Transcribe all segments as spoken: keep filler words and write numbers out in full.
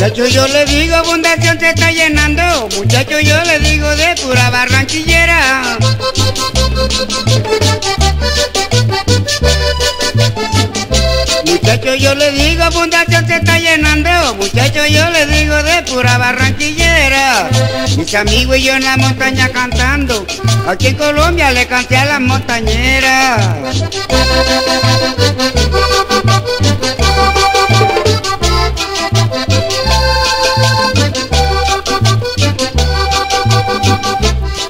Muchacho, yo le digo, Fundación se está llenando. Muchacho, yo le digo de pura barranquillera. Muchacho, yo le digo, Fundación se está llenando. Muchacho, yo le digo de pura barranquillera. Mis amigos y yo en la montaña cantando. Aquí en Colombia le canté a las montañeras.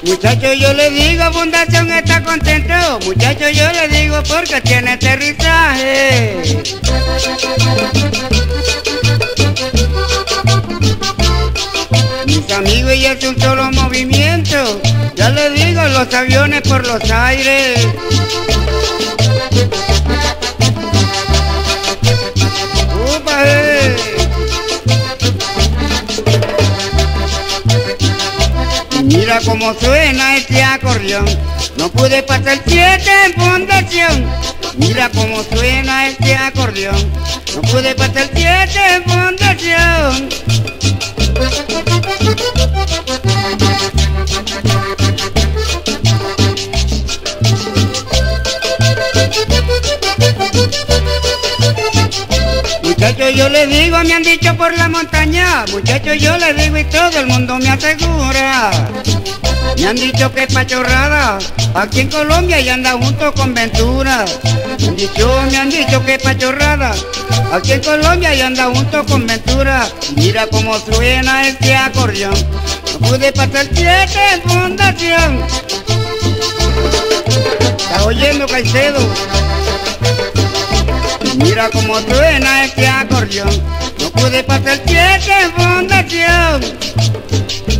Muchacho, yo le digo, Fundación está contento. Muchacho, yo le digo porque tiene aterrizaje. Mis amigos y es un solo movimiento. Ya le digo, los aviones por los aires. ¡Upa, eh! Mira cómo suena este acordeón, no pude pasar siete en Fundación. Mira cómo suena este acordeón, no pude pasar siete en Fundación. Muchachos, yo le digo, me han dicho por la montaña. Muchachos, yo le digo y todo el mundo me asegura. Me han dicho que Pacho Rada aquí en Colombia y anda junto con Ventura. Me han dicho, me han dicho que Pacho Rada aquí en Colombia y anda junto con Ventura. Mira cómo suena este acordeón, no pude pasar siete en Fundación. ¿Estás oyendo, Caicedo? Mira cómo suena este acordeón, no pude pasar siete en Fundación.